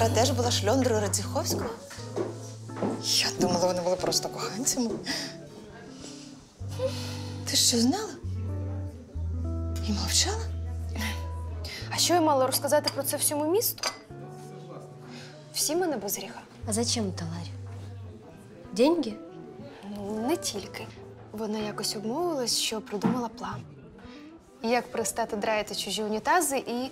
Лара теж була шльондрою Радзиховського? Я думала, вони були просто коханцями. Ти що, знала? І мовчала? А що я мала розказати про це всьому місту? Всі мене без гріха. А зачем то, Ларі? Деньги? Ну, не тільки. Вона якось обмовилась, що придумала план. Як перестати драїти чужі унітази і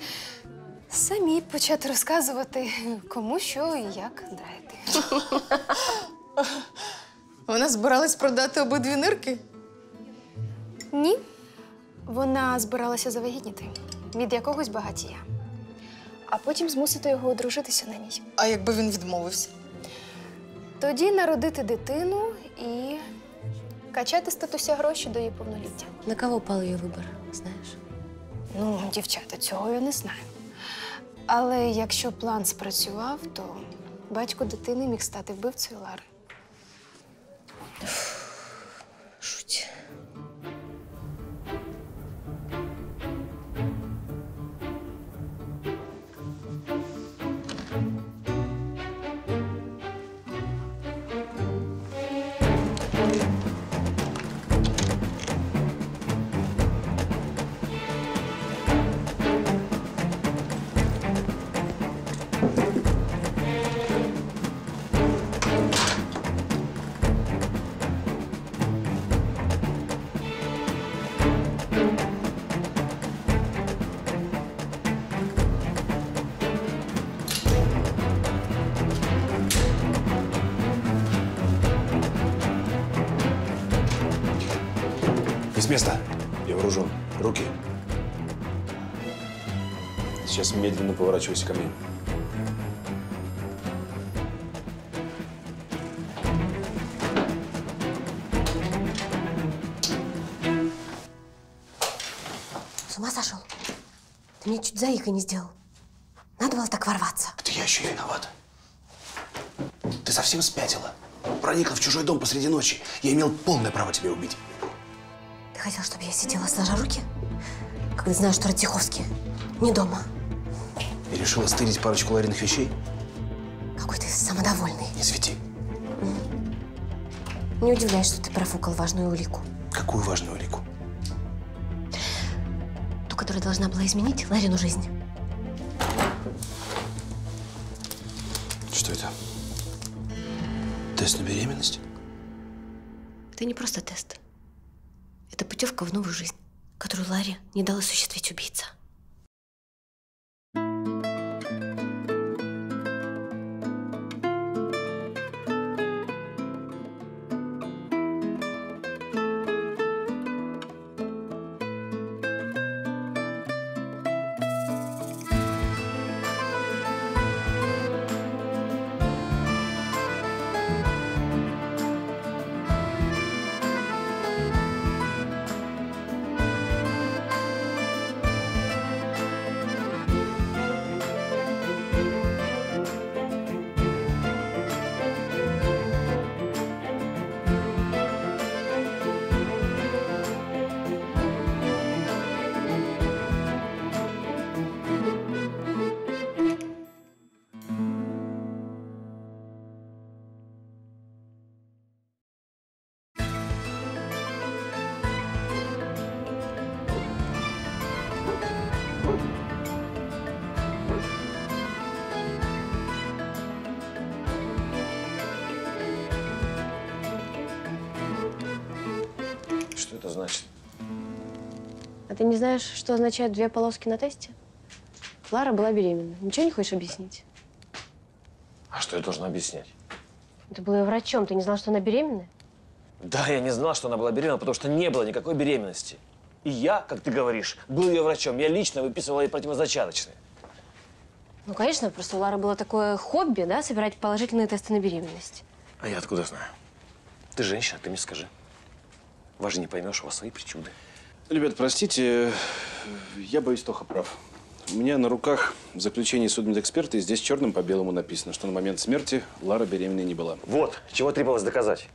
самі почати розказувати, кому, що і як драїти. Вона збиралась продати обидві нирки? Ні. Вона збиралася завагітніти від якогось багатія, а потім змусити його одружитися на ній. А якби він відмовився? Тоді народити дитину і качати статуся гроші до її повноліття. На кого пав її вибір, знаєш? Ну, дівчата, цього я не знаю. Але якщо план спрацював, то батько дитини міг стати вбивцею Лари. Шуть. С места. Я вооружен. Руки. Сейчас медленно поворачивайся ко мне. С ума сошел? Ты мне чуть заикой не сделал. Надо было так ворваться. Это я еще виноват. Ты совсем спятила. Проникла в чужой дом посреди ночи. Я имел полное право тебя убить. Ты хотел, чтобы я сидела сложа руки, когда знаю, что Радзиховский не дома? И решила стырить парочку Лариных вещей? Какой ты самодовольный. Не свети. Не удивляюсь, что ты профукал важную улику. Какую важную улику? Ту, которая должна была изменить Ларину жизнь. Что это? Тест на беременность? Это не просто тест. Это путевка в новую жизнь, которую Ларе не дал осуществить убийца. Что это значит? А ты не знаешь, что означают две полоски на тесте? Лара была беременна. Ничего не хочешь объяснить? А что я должен объяснять? Ты был ее врачом. Ты не знал, что она беременна? Да, я не знал, что она была беременна, потому что не было никакой беременности. И я, как ты говоришь, был ее врачом. Я лично выписывала ей противозачаточные. Ну, конечно, просто у Лары было такое хобби, да, собирать положительные тесты на беременность. А я откуда знаю? Ты женщина, ты мне скажи. Вас же не поймешь, у вас свои причуды. Ребят, простите, я боюсь, Тоха прав. У меня на руках заключение судмедэксперта, и здесь черным по белому написано, что на момент смерти Лара беременной не была. Вот, чего требовалось доказать.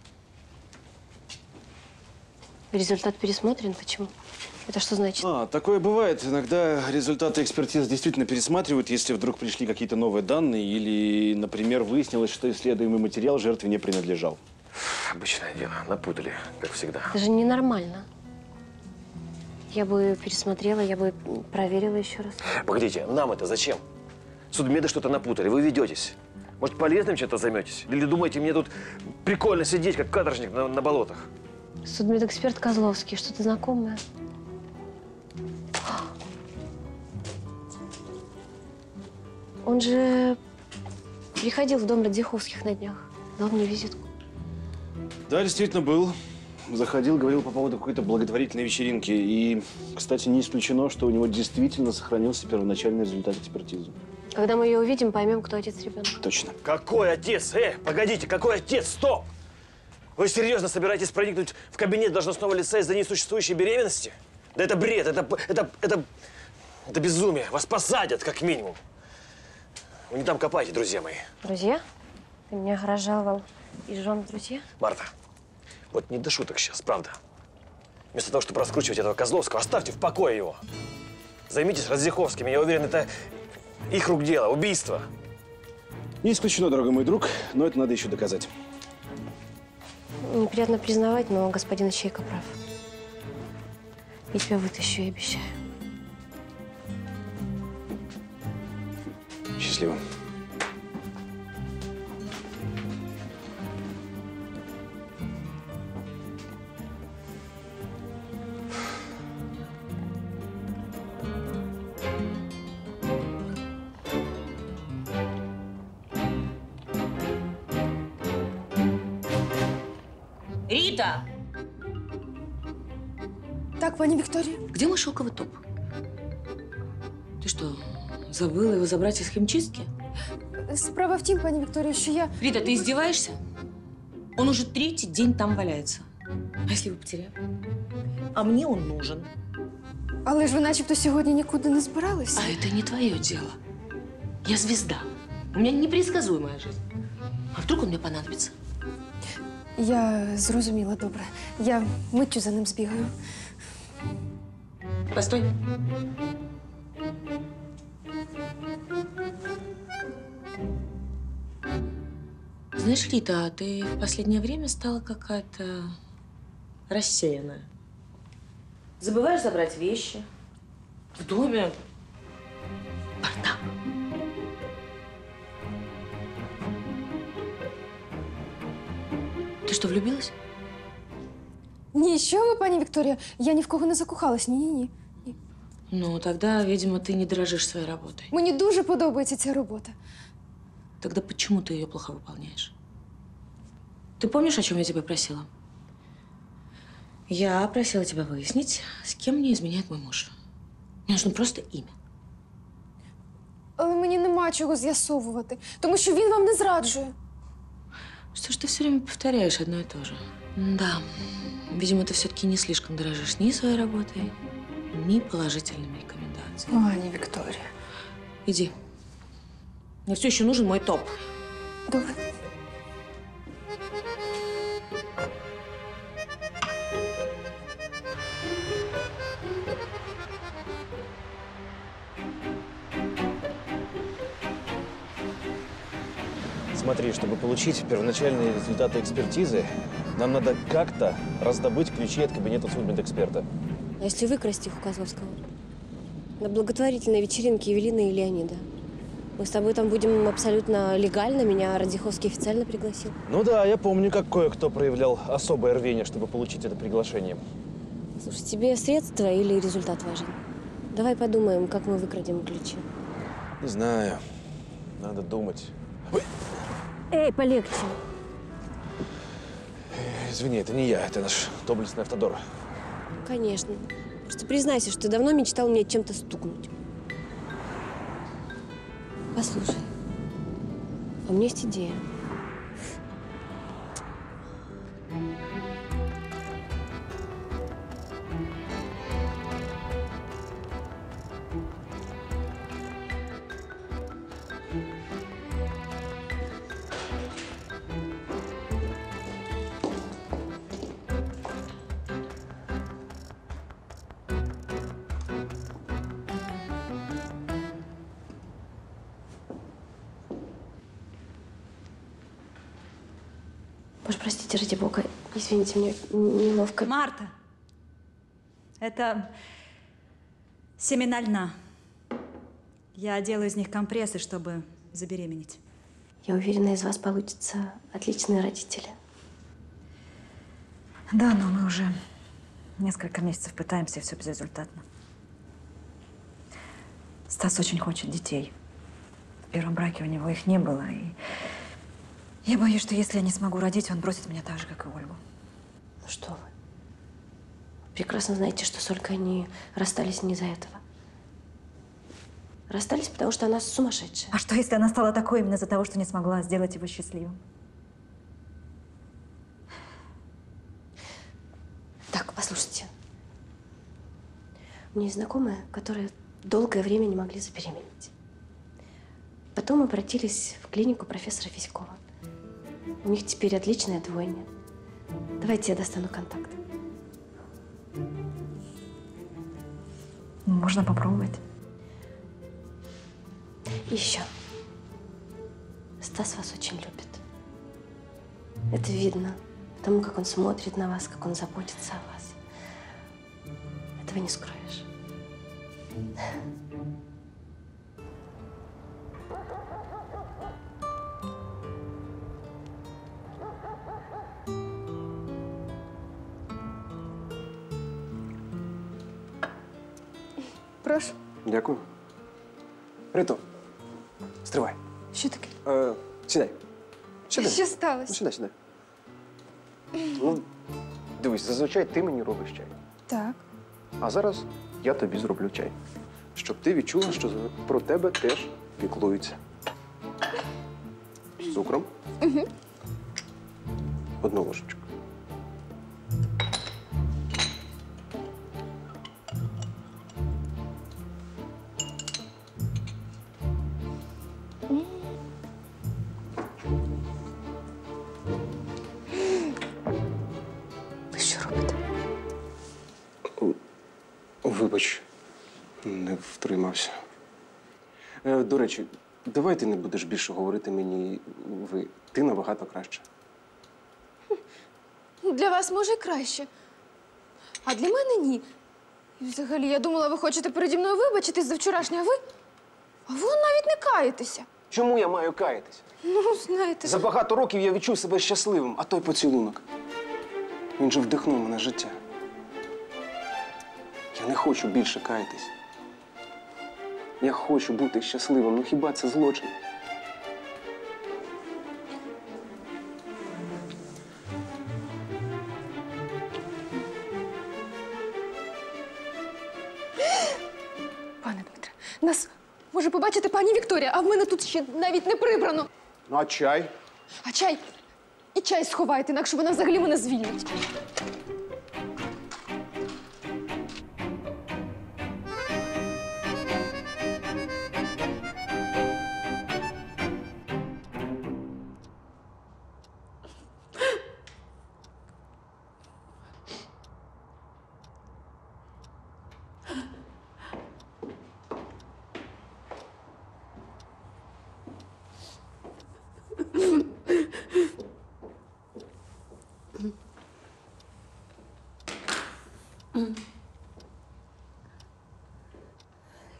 Результат пересмотрен. Почему? Это что значит? А, такое бывает. Иногда результаты экспертиз действительно пересматривают, если вдруг пришли какие-то новые данные или, например, выяснилось, что исследуемый материал жертве не принадлежал. Обычное дело. Напутали, как всегда. Это же ненормально. Я бы пересмотрела, я бы проверила еще раз. Погодите, нам это зачем? Судмеды что-то напутали, вы ведетесь. Может, полезным чем-то займетесь? Или думаете, мне тут прикольно сидеть, как каторжник на болотах? Судмедэксперт Козловский, что-то знакомое. Он же приходил в дом Радзиховских на днях, дал мне визитку. Да, действительно был. Заходил, говорил по поводу какой-то благотворительной вечеринки. И, кстати, не исключено, что у него действительно сохранился первоначальный результат экспертизы. Когда мы ее увидим, поймем, кто отец ребенка. Точно. Какой отец? Погодите, какой отец? Стоп! Вы серьезно собираетесь проникнуть в кабинет должностного лица из-за несуществующей беременности? Да это бред, это безумие. Вас посадят, как минимум. Вы не там копайте, друзья мои. Друзья? Ты меня разжаловал и жен друзья? Марта. Вот не до шуток сейчас, правда. Вместо того, чтобы раскручивать этого Козловского, оставьте в покое его. Займитесь Радзиховскими. Я уверен, это их рук дело, убийство. Не исключено, дорогой мой друг, но это надо еще доказать. Неприятно признавать, но господин Ищейка прав. Я тебя вытащу, я обещаю. Счастливо. Рита! Так, пани Виктория. Где мой шелковый топ? Ты что, забыла его забрать из химчистки? Справа в тим, пани Виктория, еще я… Рита, ты издеваешься? Он уже третий день там валяется. А если вы потеряли? А мне он нужен. Але ж вы начебто сегодня никуда не собиралась. А это не твое дело. Я звезда. У меня непредсказуемая жизнь. А вдруг он мне понадобится? Я зрозуміла, добре. Я миттю за ним збігаю. Постой. Знаешь, Рита, ты в последнее время стала какая-то рассеянная. Забываешь забрать вещи. В доме. Бардак. Ты что, влюбилась? Ні, що ви, пані Вікторія. Я ні в кого не закохалась. Ні-ні-ні. Ну, тогда, видимо, ты не дорожишь своей работой. Мне дуже подобається ця работа. Тогда почему ты ее плохо выполняешь? Ты помнишь, о чем я тебя просила? Я просила тебя выяснить, с кем мне изменяет мой муж. Мне нужно просто имя. Але мені нема чого з'ясовувати, тому що він вам не зраджує. Что ж ты все время повторяешь одно и то же? Да, видимо, ты все-таки не слишком дорожишь ни своей работой, ни положительными рекомендациями. Ой, не Виктория. Иди. Мне все еще нужен мой топ. Давай. Смотри, чтобы получить первоначальные результаты экспертизы, нам надо как-то раздобыть ключи от кабинета судмедэксперта. А если выкрасть их у Козловского? На благотворительной вечеринке Евелины и Леонида. Мы с тобой там будем абсолютно легально, меня Радзиховский официально пригласил. Ну да, я помню, как кое-кто проявлял особое рвение, чтобы получить это приглашение. Слушай, тебе средства или результат важен? Давай подумаем, как мы выкрадем ключи. Не знаю. Надо думать. Ой. Эй, полегче. Извини, это не я, это наш доблестный автодор. Конечно. Просто признайся, что ты давно мечтал меня чем-то стукнуть. Послушай, у меня есть идея. Уж простите, ради бога, извините, мне неловко. Марта, это семена льна. Я делаю из них компрессы, чтобы забеременеть. Я уверена, из вас получатся отличные родители. Да, но мы уже несколько месяцев пытаемся, и все безрезультатно. Стас очень хочет детей. В первом браке у него их не было. И я боюсь, что если я не смогу родить, он бросит меня так же, как и Ольгу. Ну что вы. Прекрасно знаете, что с Ольгой они расстались не из-за этого. Расстались, потому что она сумасшедшая. А что, если она стала такой именно из-за того, что не смогла сделать его счастливым? Так, послушайте. У меня есть знакомые, которые долгое время не могли забеременеть. Потом обратились в клинику профессора Физькова. У них теперь отличное двойня. Давайте я достану контакт. Можно попробовать. И еще. Стас вас очень любит. Это видно. Потому как он смотрит на вас, как он заботится о вас. Этого не скроешь. Прошу. Дякую. Рито, стривай. Що таке? Сідай. Що сталося? Ну, сідай, сідай. Ну, дивись, зазвичай ти мені робиш чай. Так. А зараз я тобі зроблю чай. Щоб ти відчула, що про тебе теж піклуються. З цукром. Угу. Одну ложечку. Вибач, не втримався. До речі, давай ти не будеш більше говорити мені ви. Ти набагато краще. Для вас, може, краще. А для мене – ні. І взагалі, я думала, ви хочете переді мною вибачитись за вчорашнє, а ви навіть не каєтеся. Чому я маю каятися? Ну, знаєте… За багато років я відчув себе щасливим, а той поцілунок. Він же вдихнув мене життя. Я не хочу більше каятись. Я хочу бути щасливим, ну хіба це злочин? Пане Дмитре, нас може побачити пані Вікторія, а в мене тут ще навіть не прибрано. Ну а чай? А чай? І чай сховайте, інакше вона взагалі мене звільнить.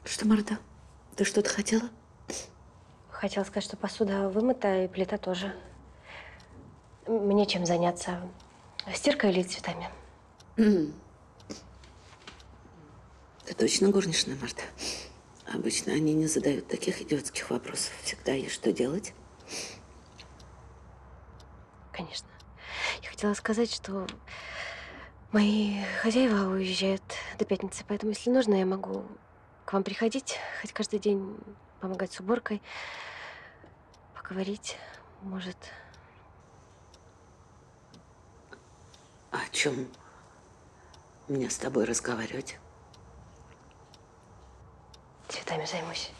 Что, Марта, ты что-то хотела? Хотела сказать, что посуда вымыта и плита тоже. Мне чем заняться? Стиркой или цветами? Ты точно горничная, Марта? Обычно они не задают таких идиотских вопросов. Всегда есть что делать. Конечно. Я хотела сказать, что мои хозяева уезжают до пятницы, поэтому, если нужно, я могу к вам приходить, хоть каждый день помогать с уборкой, поговорить, может. О чем мне с тобой разговаривать? Цветами займусь.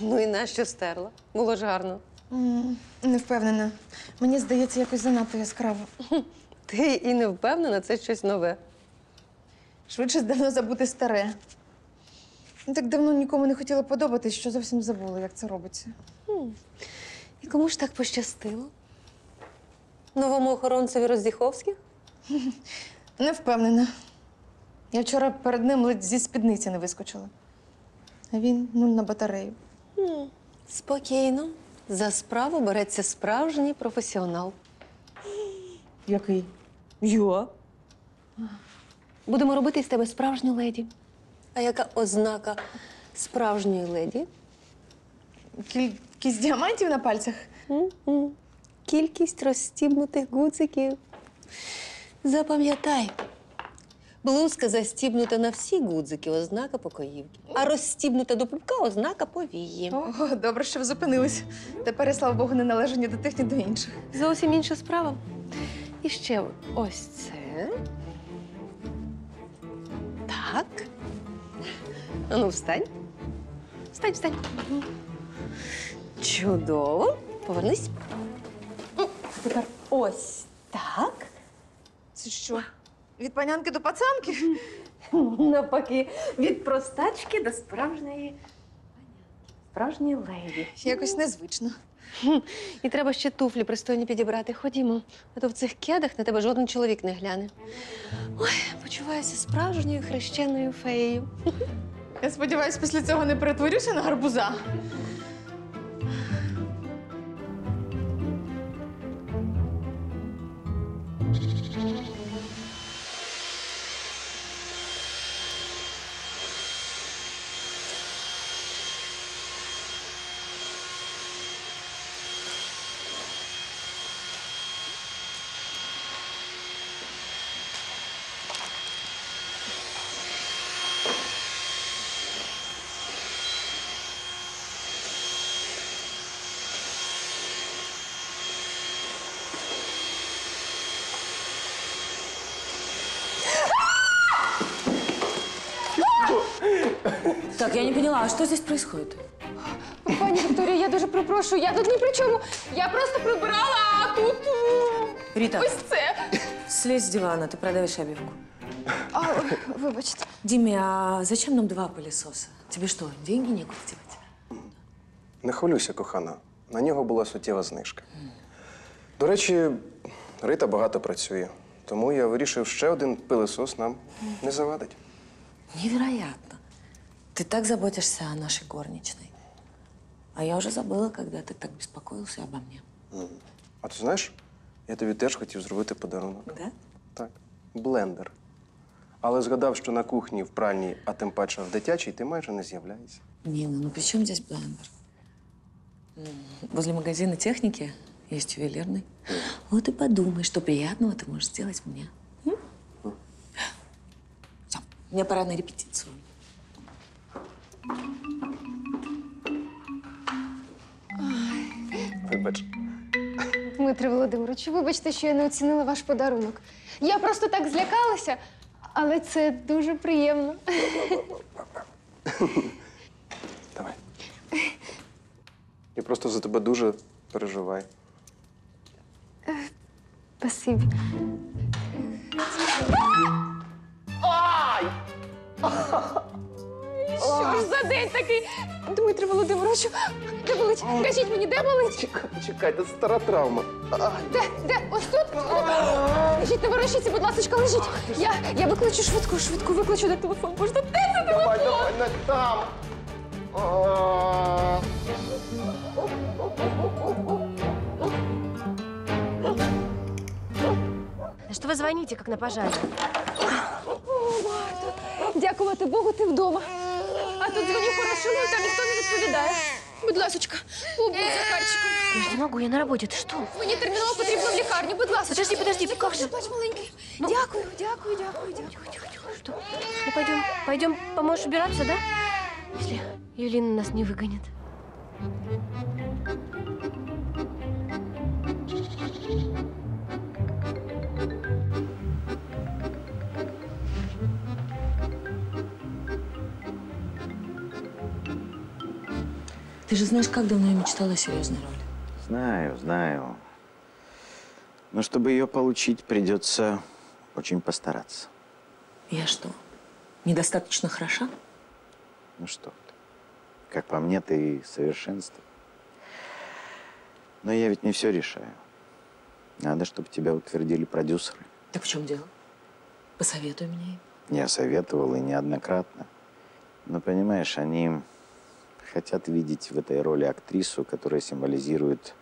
Ну і нащо стерла? Було ж гарно. Не впевнена. Мені здається, якось занадто яскраво. Ти і не впевнена, це щось нове. Швидше давно забути старе. Так давно нікому не хотіла подобатись, що зовсім забула, як це робиться. І кому ж так пощастило? Новому охоронцеві Радзиховських? Не впевнена. Я вчора перед ним ледь зі спідниці не вискочила. А він нуль на батарею. Спокійно. За справу береться справжній професіонал. Який? Я? Будемо робити з тебе справжню леді. А яка ознака справжньої леді? Кількість діамантів на пальцях? Кількість розстібнутих гудзиків. Запам'ятай, блузка застібнута на всі гудзики – ознака покоївки. А розстібнута до пупка – ознака повії. О, добре, що зупинились. Тепер, слава Богу, не належу ні до тих, ні до інших. Зовсім інша справа. І ще ось це. Так. А ну, встань. Встань, встань. Чудово. Повернись. А тепер ось так. Це що? Від панянки до пацанки? Навпаки, від простачки до справжньої панянки. Справжньої леді. Якось незвично. І треба ще туфлі пристойні підібрати. Ходімо, а то в цих кедах на тебе жоден чоловік не гляне. Ой, почуваюся справжньою хрещеною феєю. Я сподіваюся, після цього не перетворюся на гарбуза. Так, я не поняла, а что здесь происходит? Паня Виктория, я даже попрошу, я тут ни при чему. Я просто прибрала, а тут... Рита, слезь с дивана, ты продавишь обивку. Вибачте. Диме, а зачем нам два пылесоса? Тебе что, деньги некуда девать? Не хвилюйся, кохана. На нього була суттєва знижка. До речі, Рита багато працює, тому я вирішив, ще один пилосос нам не завадить. Невероятно. Ты так заботишься о нашей горничной. А я уже забыла, когда ты так беспокоился обо мне. А ты знаешь, я тебе тоже хотел сделать подарок. Да? Так, блендер. Але згадав, что на кухне, в пральне, а тем паче в дитячій, ты майже не появляешься. Нина, ну при чем здесь блендер? Возле магазина техники есть ювелирный. Вот и подумай, что приятного ты можешь сделать мне. Все, мне пора на репетицию. Вибач. Дмитро Володимирович, вибачте, що я не оцінила ваш подарунок. Я просто так злякалася, але це дуже приємно. Давай. Я просто за тебе дуже переживаю. Спасибі. Ай! Що ж за день такий? Дмитро Володимировичу, де болить? Кажіть мені, де болить? Чекай, це стара травма. Де? Ось тут? Кажіть, не ворушіться, будь ласка, лежіть. Я викличу швидку, швидку викличу на телефон. Боже, де це телефон? Давай, не там. Що ви звоните, як на пожарі? Дякувати Богу, ти вдома. А тут звоню хорошо, и там никто не відповідає. Будь ласочка, побудь за Харчиком. Я не могу, я на работе, ты что? Мне терминал потребно в лекарню, будь ласочка. Подожди, как же? Плачь, маленький. Ну... Дякую. Тихо. Что? Ну, пойдем, поможешь убираться, да? Если Юлина нас не выгонит. Ты же знаешь, как давно я мечтала о серьезной роли. Знаю, знаю. Но чтобы ее получить, придется очень постараться. Я что, недостаточно хороша? Ну что ты. Как по мне, ты совершенство. Но я ведь не все решаю. Надо, чтобы тебя утвердили продюсеры. Так в чем дело? Посоветуй мне. Я советовал и неоднократно. Но понимаешь, они хотят видеть в этой роли актрису, которая символизирует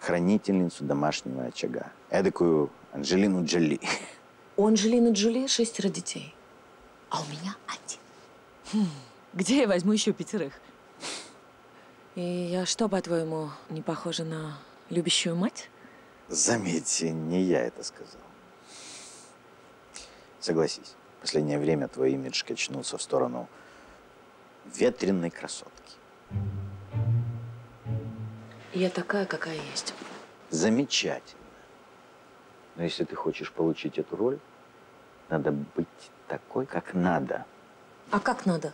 хранительницу домашнего очага. Эдакую Анджелину Джоли. У Анджелины Джоли 6 детей, а у меня 1. Где я возьму еще 5? И я что, по-твоему, не похожа на любящую мать? Заметьте, не я это сказал. Согласись, в последнее время твой имидж качнулся в сторону ветреной красотки. Я такая, какая есть. Замечательно. Но если ты хочешь получить эту роль, надо быть такой, как надо. А как надо?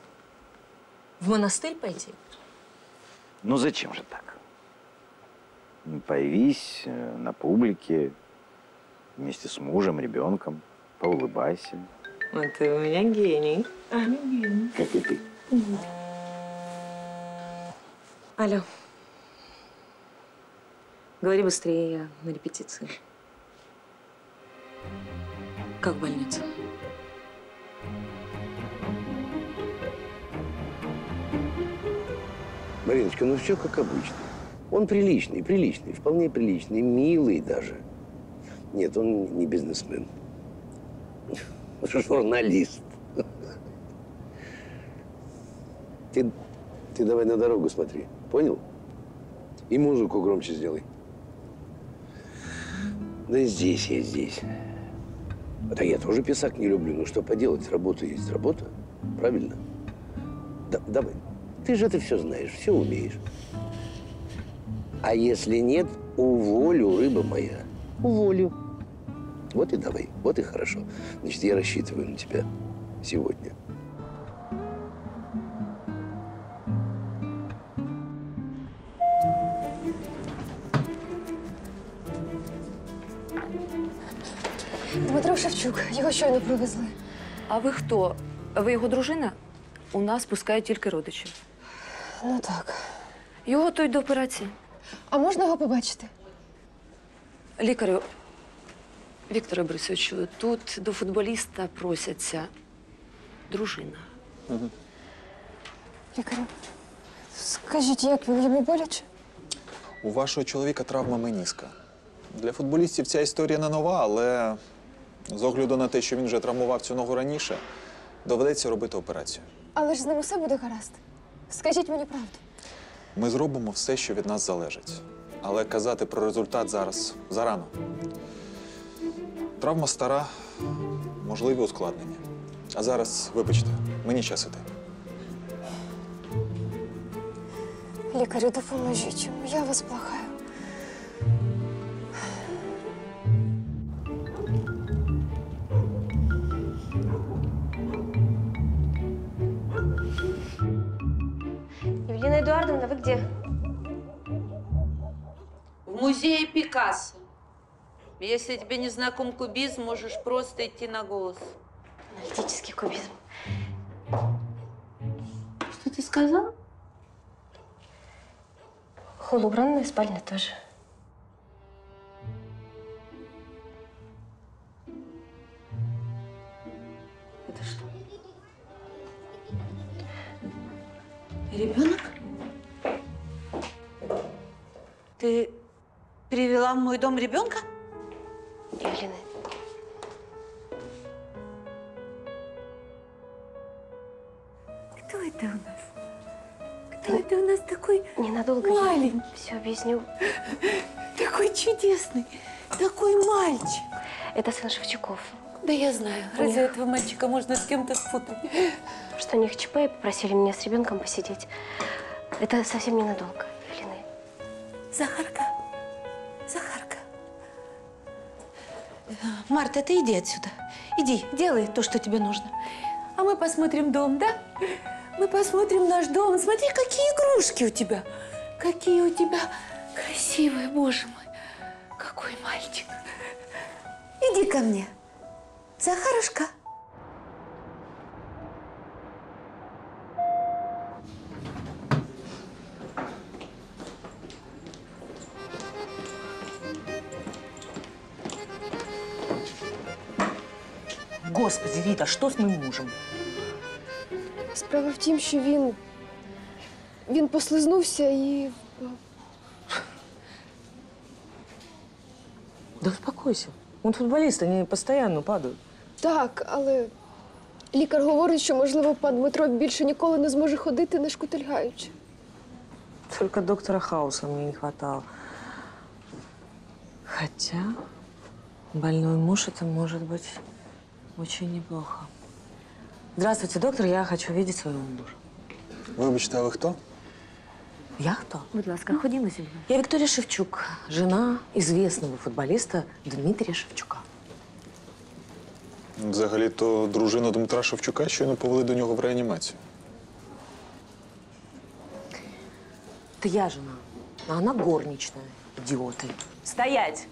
В монастырь пойти? Ну зачем же так? Появись на публике вместе с мужем, ребенком, поулыбайся. Вот ты у меня гений. Как и ты. Угу. Алло. Говори быстрее, я на репетиции. Как больница? Мариночка, ну все как обычно. Он приличный, вполне приличный, милый даже. Нет, он не бизнесмен. Он журналист. Ты давай на дорогу смотри, понял? И музыку громче сделай. Да здесь я, здесь. Да я тоже писак не люблю, ну что поделать, работа есть работа, правильно? Да, давай. Ты же это все знаешь, все умеешь. А если нет, уволю, рыба моя. Уволю. Вот и давай, вот и хорошо. Значит, я рассчитываю на тебя сегодня. Дмитро Шевчук, його щойно привезли. А ви хто? Ви його дружина? У нас пускають тільки родичів. Ну так. Його готують до операції. А можна його побачити? Лікарю, Вікторе Борисовичу, тут до футболіста просяться дружина. Угу. Лікарю, скажіть, як він, йому боляче? У вашого чоловіка травма меніска. Для футболістів ця історія не нова, але з огляду на те, що він вже травмував цю ногу раніше, доведеться робити операцію. Але ж з ним усе буде гаразд. Скажіть мені правду. Ми зробимо все, що від нас залежить. Але казати про результат зараз зарано. Травма стара, можливі ускладнення. А зараз, вибачте, мені час іти. Лікарю, допоможіть йому, я вас благаю. Эдуардовна, вы где? В музее Пикассо. Если тебе не знаком кубизм, можешь просто идти на голос. Аналитический кубизм. Что ты сказала? Холл убранная, спальня тоже. Это что? Ребенок? Ты привела в мой дом ребенка? Елена. Кто это у нас? Кто это у нас такой ненадолго маленький? Я все объясню. Такой чудесный, такой мальчик. Это сын Шевчуков. Да я знаю. Разве этого мальчика можно с кем-то спутать? Что у них ЧП, и попросили меня с ребенком посидеть. Это совсем ненадолго. Захарка, Захарка. Марта, ты иди отсюда. Иди, делай то, что тебе нужно. А мы посмотрим дом, да? Мы посмотрим наш дом. Смотри, какие игрушки у тебя. Какие у тебя красивые, боже мой. Какой мальчик. Иди ко мне, Захарушка. Господи, Віта, що з моїм мужем? Справа в тім, що він послизнувся і... Да успокойся. Він футболіст, вони постійно падають. Так, але лікар говорить, що, можливо, пан Дмитро більше ніколи не зможе ходити, не шкутильгаючи. Тільки доктора Хауса мені не вистачало. Хоча больной муж – це може бути... Очень неплохо. Здравствуйте, доктор. Я хочу видеть своего мужа. Вы обычно, а вы кто? Я кто? Будь ласка, ходімо зі мною. Я Виктория Шевчук, жена известного футболиста Дмитрия Шевчука. Взагалі-то дружину Дмитра Шевчука щойно повели до нього в реанімацію. Это я жена, а она горничная. Идиоты. Стоять!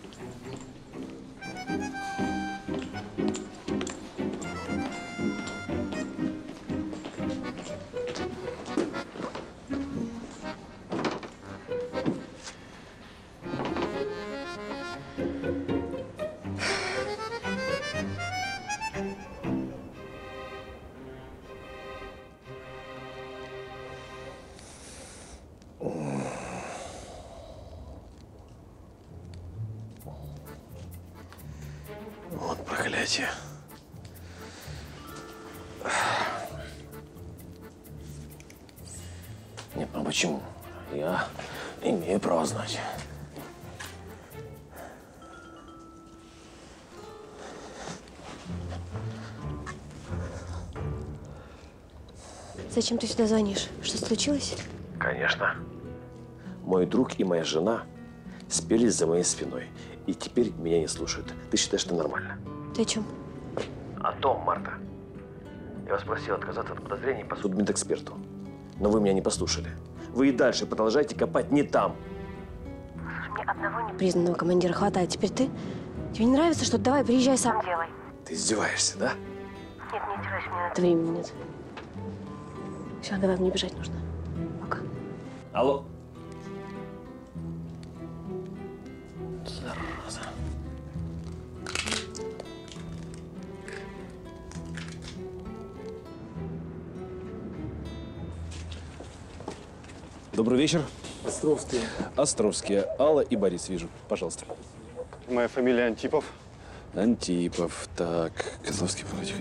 Нет, ну почему? Я имею право знать. Зачем ты сюда звонишь? Что случилось? Конечно. Мой друг и моя жена спелись за моей спиной. И теперь меня не слушают. Ты считаешь, что нормально? Ты о чем? О том, Марта. Я вас просил отказаться от подозрений по судмедэксперту. Но вы меня не послушали. Вы и дальше продолжаете копать не там. Слушай, мне одного непризнанного командира хватает. Теперь ты? Тебе не нравится, что давай, приезжай сам. Делай. Ты издеваешься, да? Нет, не издеваюсь, мне надо. Времени нет. Все, давай, мне бежать нужно. Пока. Алло. Зараза. Добрый вечер. Островские. Островские. Алла и Борис, вижу. Пожалуйста. Моя фамилия Антипов. Антипов. Так, Козловский, погоди,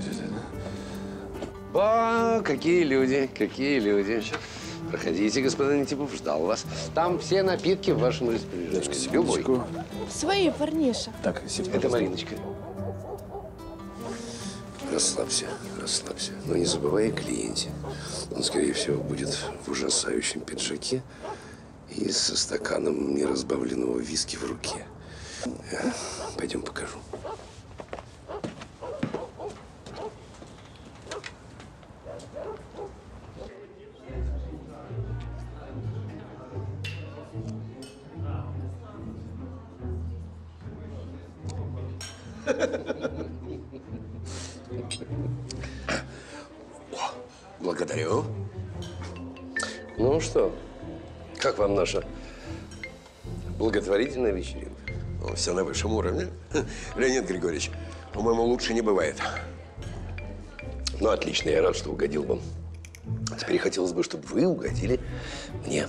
да? О, какие люди, какие люди. Проходите, господин Антипов, ждал вас. Там все напитки в вашем распоряжении. Девушка, любой. Свои, парниша. Так, сидите, это Мариночка. Расслабься, расслабься. Но не забывай о клиенте. Он, скорее всего, будет в ужасающем пиджаке и со стаканом неразбавленного виски в руке. Пойдем покажу. Благодарю. Ну что, как вам наша благотворительная вечеринка? Ну, все на высшем уровне. Леонид Григорьевич, по-моему, лучше не бывает. Ну, отлично, я рад, что угодил вам. Теперь хотелось бы, чтобы вы угодили мне.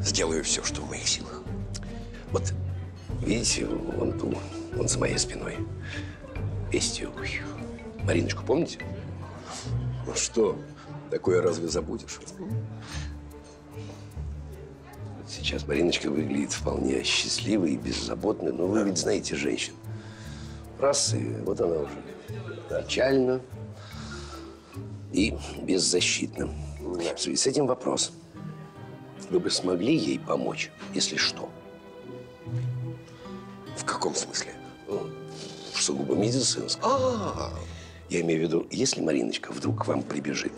Сделаю все, что в моих силах. Вот, видите, вон ту, вон за моей спиной. Пестью. Мариночку помните? Ну что, такое разве забудешь? Сейчас Мариночка выглядит вполне счастливой и беззаботной, но вы ведь знаете женщин. Раз, и вот она уже начальна и беззащитна. В связи с этим вопрос. Вы бы смогли ей помочь, если что? В каком смысле? В сугубо медицинском. Я имею в виду, если Мариночка вдруг к вам прибежит,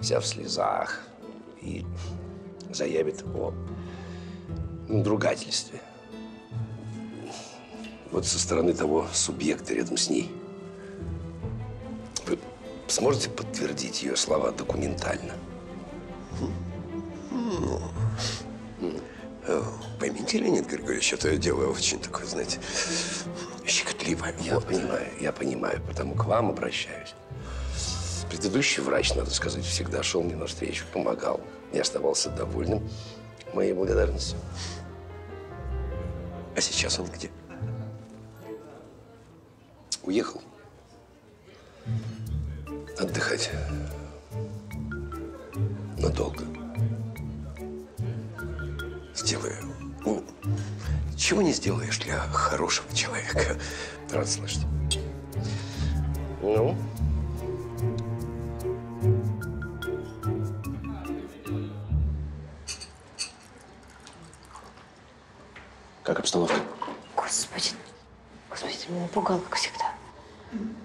вся в слезах, и заявит о надругательстве, вот со стороны того субъекта рядом с ней, вы сможете подтвердить ее слова документально? Поймите, Леонид Григорьевич, это дело очень такое, знаете, щекотливое. Я понимаю, потому к вам обращаюсь. Предыдущий врач, надо сказать, всегда шел мне навстречу, помогал. Я оставался довольным моей благодарностью. А сейчас он где? Уехал. Отдыхать. Надолго. Сделаю. Ну, чего не сделаешь для хорошего человека. Рад слышать. Ну? Как обстановка? Господи, ты меня напугал, как всегда.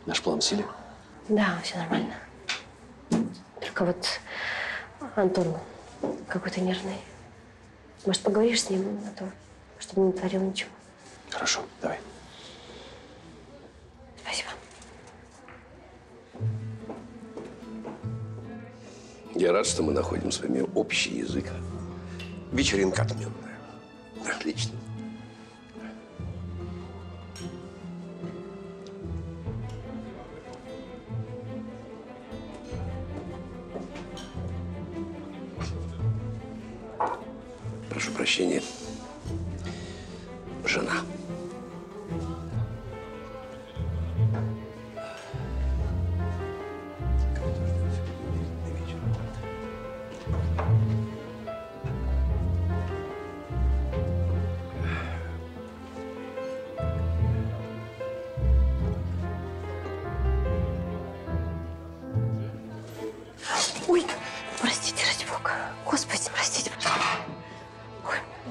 Наш план в силе? Да, все нормально. Только вот Антон какой-то нервный. Может, поговоришь с ним, а то, чтобы не творил ничего. Хорошо, давай. Спасибо. Я рад, что мы находим с вами общий язык. Вечеринка отменная. Отлично. Прошу прощения, жена. Ой, простите, ради бога. Господи, простите, пожалуйста.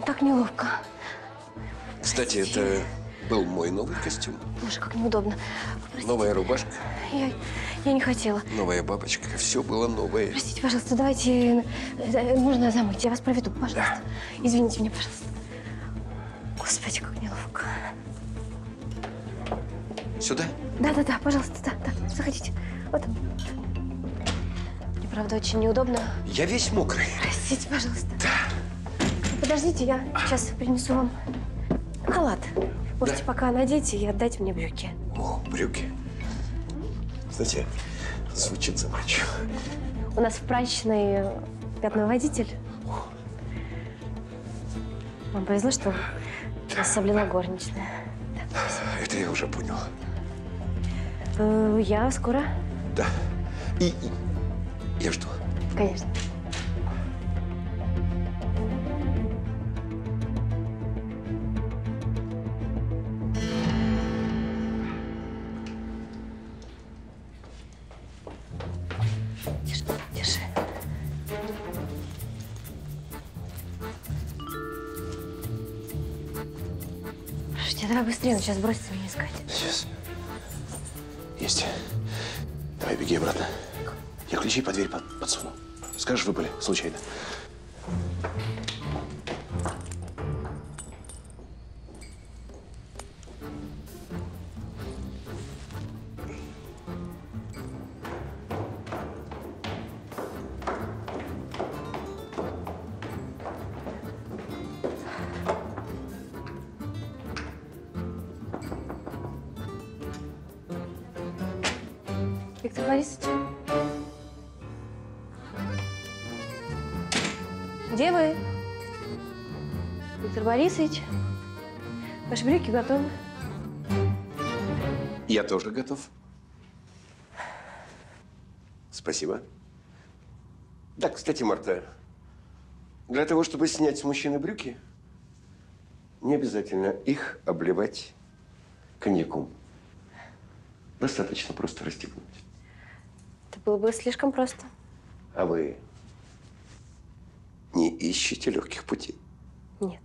Так неловко. Кстати, это был мой новый костюм. Боже, как неудобно. Простите. Новая рубашка. Я не хотела. Новая бабочка. Все было новое. Простите, пожалуйста, давайте... Нужно замыть. Я вас проведу, пожалуйста. Да. Извините меня, пожалуйста. Господи, как неловко. Сюда? Да, пожалуйста, да. Заходите. Вот там. Мне, правда, очень неудобно. Я весь мокрый. Простите, пожалуйста. Да. Подождите, я сейчас принесу вам халат. Можете пока надеть и отдать мне брюки. О, брюки. Знаете, звучит заманчиво. У нас в прачечной пятновыводитель. Вам повезло, что вас соблюла горничная. Да, это я уже понял. Я скоро. Да. И я жду. Конечно. Давай быстрее, он сейчас бросится меня искать. Сейчас. Есть. Давай, беги обратно. Я ключи под дверь подсуну. Скажешь, выпали случайно. Борисович, ваши брюки готовы. Я тоже готов. Спасибо. Да, кстати, Марта, для того, чтобы снять с мужчины брюки, не обязательно их обливать коньяком. Достаточно просто расстегнуть. Это было бы слишком просто. А вы не ищете легких путей? Нет.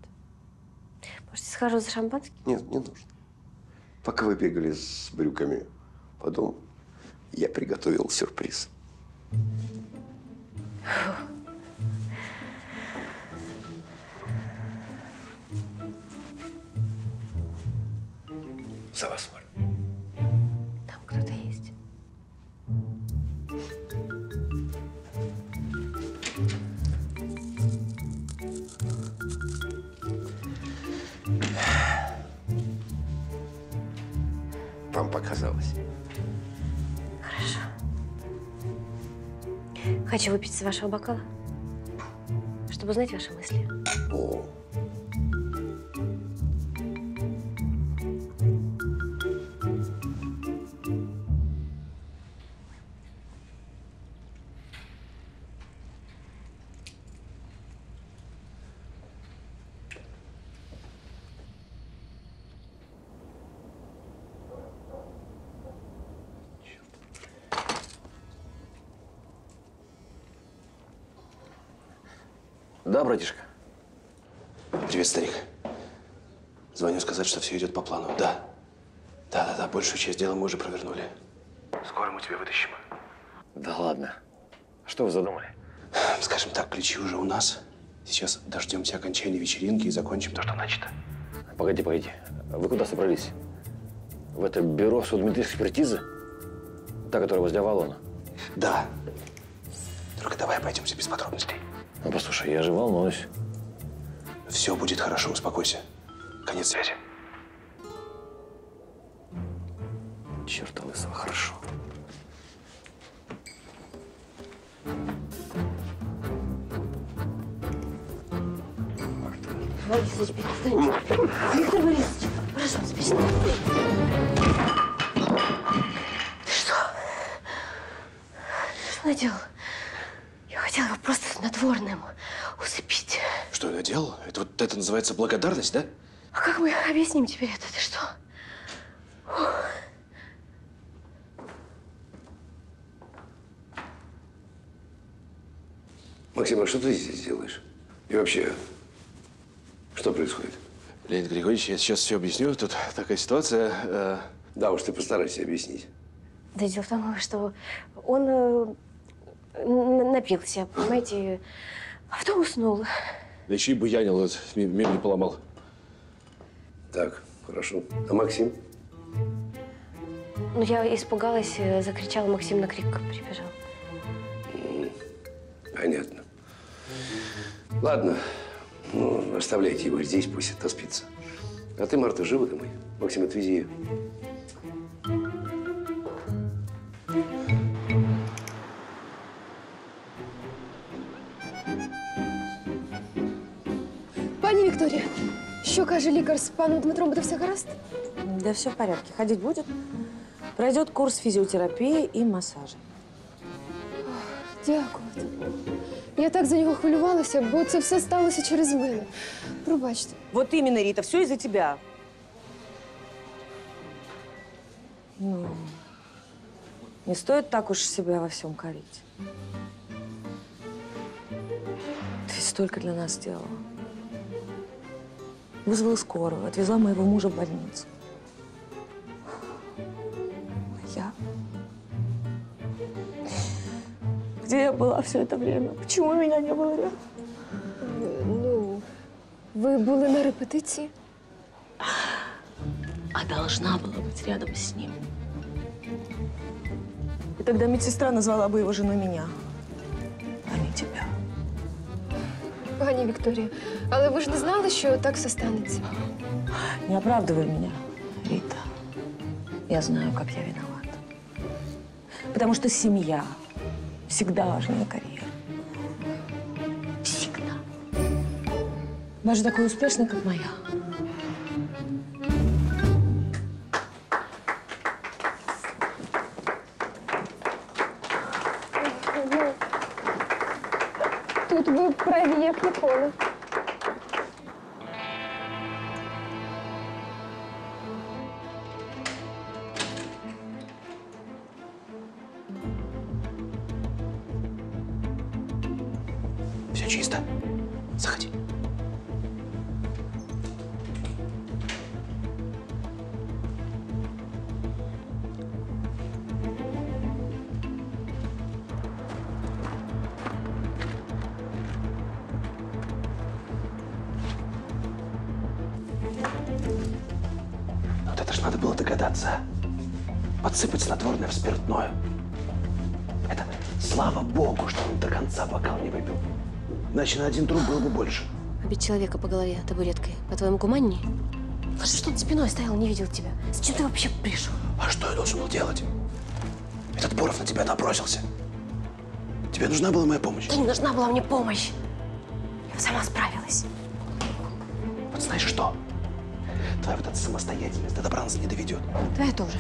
Может, схожу за шампанским? Нет, не нужно. Пока вы бегали с брюками по дому, я приготовил сюрприз. За вас, Марта. Там кто-то есть. Вам показалось. Хорошо. Хочу выпить из вашего бокала, чтобы узнать ваши мысли. О. Да, братишка. Привет, старик. Звоню сказать, что все идет по плану. Да. Да. Большую часть дела мы уже провернули. Скоро мы тебя вытащим. Да ладно. Что вы задумали? Скажем так, ключи уже у нас. Сейчас дождемся окончания вечеринки и закончим то, что начато. Погоди. Вы куда собрались? В это бюро судмедэкспертизы? Та, которая возле Авалона? Да. Только давай обойдемся без подробностей. Ну, послушай, я же волнуюсь. Все будет хорошо, успокойся. Конец связи. Черта лысого, хорошо. Борис, теперь встаньте. Виктор Борисович, прошу, спешите. Ты что? Что наделал? Я хотела его просто снотворным усыпить. Что я наделал? Это вот это называется благодарность, да? А как мы объясним теперь это? Ты что? Ох. Максим, а что ты здесь делаешь? И вообще, что происходит? Леонид Григорьевич, я сейчас все объясню. Тут такая ситуация. Да уж, ты постарайся объяснить. Да дело в том, что он... напился, понимаете, а потом уснул. Да еще и буянил, мебель поломал. Так, хорошо. А Максим? Ну, я испугалась, закричала, Максим на крик прибежал. Понятно. Ладно, ну, оставляйте его здесь, пусть отоспится. А ты, Марта, живо домой. Максим, отвези ее. Виктория, що каже лікар з паном Дмитром, буде все гаразд? Да все в порядке, ходить будет. Пройдет курс физиотерапии и массажа. Дякую. Я так за него хвилювалася, бо це все сталося через мене. Пробачте. Вот именно, Рита, все из-за тебя. Ну, не стоит так уж себя во всем корить. Ты столько для нас сделала. Вызвала скорую, отвезла моего мужа в больницу. А я? Где я была все это время? Почему меня не было рядом? Ну, вы были на репетиции? А должна была быть рядом с ним. И тогда медсестра назвала бы его женой меня, а не тебя. Пані Вікторія, але ви ж не знали, що так все станеться? Не оправдывай меня, Рита. Я знаю, как я виновата. Потому что семья всегда важнее карьеры. Всегда. Даже такой успешный, как моя. Вы правее, я прикола. Все чисто. Заходи. догадаться подсыпать снотворное в спиртное. Это слава богу, что он до конца бокал не выпил. Иначе на один труп было бы больше. Бить человека по голове табуреткой, по-твоему, гуманней? Слушай, что он спиной стоял, не видел тебя? Зачем ты вообще пришел? А что я должен был делать? Этот Буров на тебя набросился. Тебе нужна была моя помощь? Да не нужна была мне помощь. Я сама справилась. Вот знаешь что? Твоя вот эта самостоятельность до добра нас не доведет. Твоя тоже.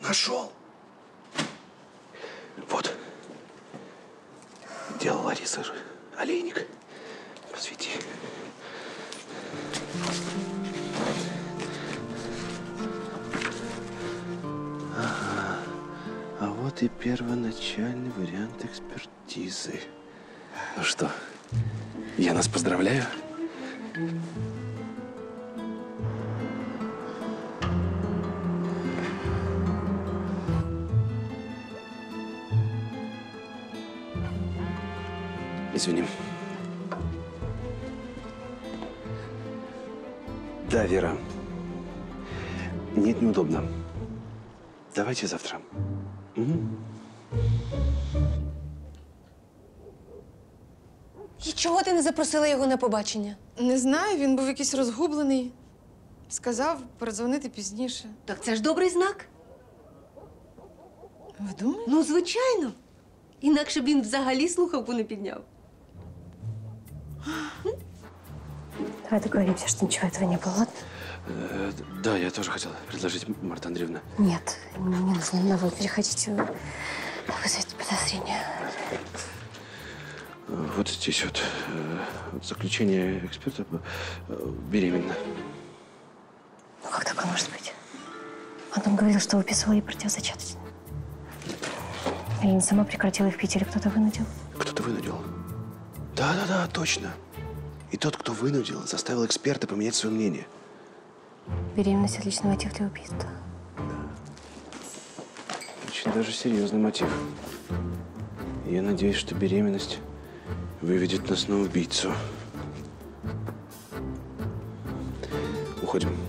Нашел. Вот. Дело Ларисы же. Олейник. Посвети. Ага. А вот и первоначальный вариант экспертизы. Ну что, я нас поздравляю? Извини. Да, Вера. Нет, неудобно. Давайте завтра. І чого ти не запросила його на побачення? Не знаю, він був якийсь розгублений. Сказав передзвонити пізніше. Так це ж добрий знак. Ви думаєте? Ну, звичайно. Інакше б він взагалі слухавку не підняв. Давай договоримся, что ничего этого не было. Да, я тоже хотела предложить, Марта Андреевна. Нет, не нужно на вы переходить, вызовите подозрения. Вот здесь вот заключение эксперта беременна. Ну как такое может быть? Он там говорил, что выписывал ей противозачаточные. Или не сама прекратила их пить, или кто-то вынудил? Кто-то вынудил. Да, точно. И тот, кто вынудил, заставил эксперта поменять свое мнение. Беременность – отличный мотив для убийства. Да. Очень даже серьезный мотив. Я надеюсь, что беременность выведет нас на убийцу. Уходим.